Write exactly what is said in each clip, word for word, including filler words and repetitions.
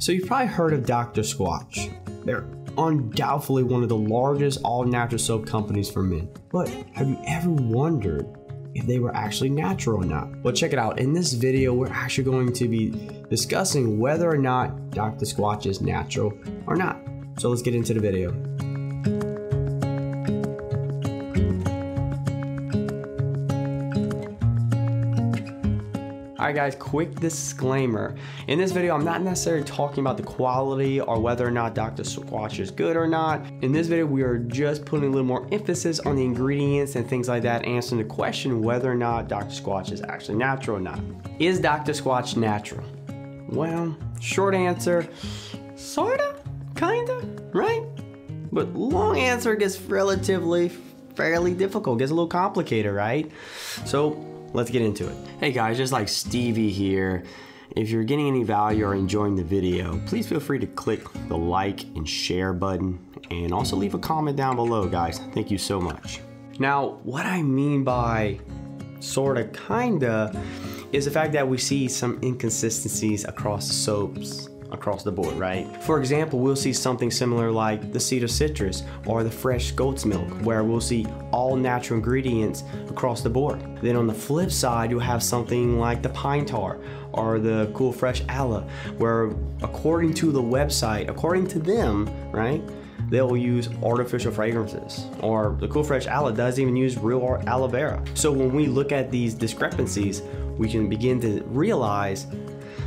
So you've probably heard of Doctor Squatch. They're undoubtedly one of the largest all-natural soap companies for men. But have you ever wondered if they were actually natural or not? Well, check it out. In this video, we're actually going to be discussing whether or not Doctor Squatch is natural or not. So let's get into the video. Alright guys, quick disclaimer. In this video, I'm not necessarily talking about the quality or whether or not Doctor Squatch is good or not. In this video, we are just putting a little more emphasis on the ingredients and things like that, answering the question whether or not Doctor Squatch is actually natural or not. Is Doctor Squatch natural? Well, short answer, sorta, kinda, right? But long answer gets relatively, fairly difficult, gets a little complicated, right? So, let's get into it. Hey guys, just like Stevie here. If you're getting any value or enjoying the video, please feel free to click the like and share button and also leave a comment down below, guys. Thank you so much. Now, what I mean by sorta, kinda is the fact that we see some inconsistencies across the soaps across the board, right? For example, we'll see something similar like the seed of citrus or the fresh goat's milk, where we'll see all natural ingredients across the board. Then on the flip side, you'll have something like the pine tar or the cool fresh aloe, where according to the website, according to them, right, they'll use artificial fragrances, or the cool fresh aloe doesn't even use real aloe vera. So when we look at these discrepancies, we can begin to realize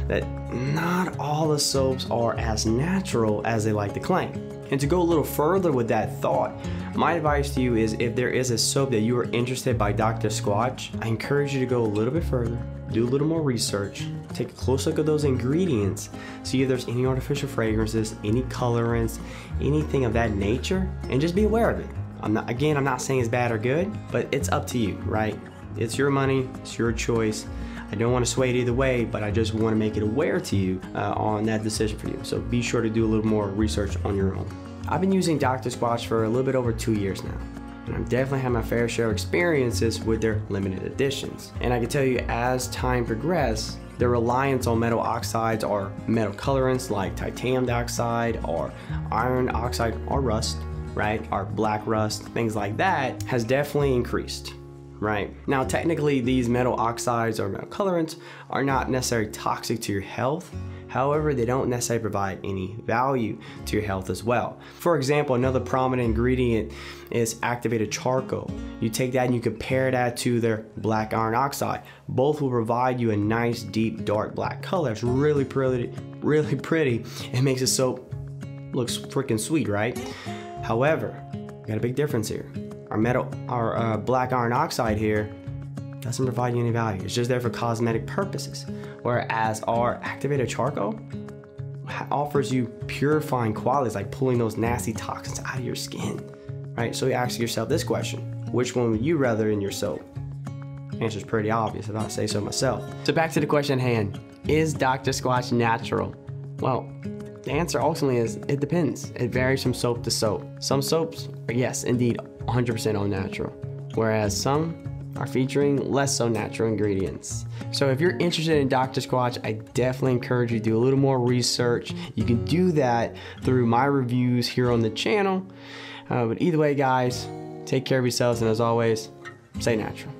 that not all the soaps are as natural as they like to claim. And to go a little further with that thought, my advice to you is if there is a soap that you are interested by Doctor Squatch, I encourage you to go a little bit further, do a little more research, take a close look at those ingredients, see if there's any artificial fragrances, any colorants, anything of that nature, and just be aware of it. I'm not, again, I'm not saying it's bad or good, but it's up to you, right? It's your money, it's your choice. I don't want to sway it either way, but I just want to make it aware to you uh, on that decision for you. So be sure to do a little more research on your own. I've been using Doctor Squatch for a little bit over two years now, and I've definitely had my fair share of experiences with their limited editions. And I can tell you, as time progressed, their reliance on metal oxides or metal colorants like titanium dioxide or iron oxide or rust, right, or black rust, things like that, has definitely increased. Right. Now, technically, these metal oxides or metal colorants are not necessarily toxic to your health. However, they don't necessarily provide any value to your health as well. For example, another prominent ingredient is activated charcoal. You take that and you compare that to their black iron oxide. Both will provide you a nice, deep, dark black color. It's really pretty, really pretty. It makes the soap look freaking sweet, right? However, you got a big difference here. Our metal, our uh, black iron oxide here doesn't provide you any value. It's just there for cosmetic purposes. Whereas our activated charcoal offers you purifying qualities, like pulling those nasty toxins out of your skin, right? So you ask yourself this question: which one would you rather in your soap? Answer's pretty obvious, if I say so myself. So back to the question at hand: is Doctor Squatch natural? Well, the answer ultimately is it depends. It varies from soap to soap. Some soaps are yes, indeed, one hundred percent all natural, whereas some are featuring less so natural ingredients. So if you're interested in Doctor Squatch, I definitely encourage you to do a little more research. You can do that through my reviews here on the channel. Uh, but either way, guys, take care of yourselves, and as always, stay natural.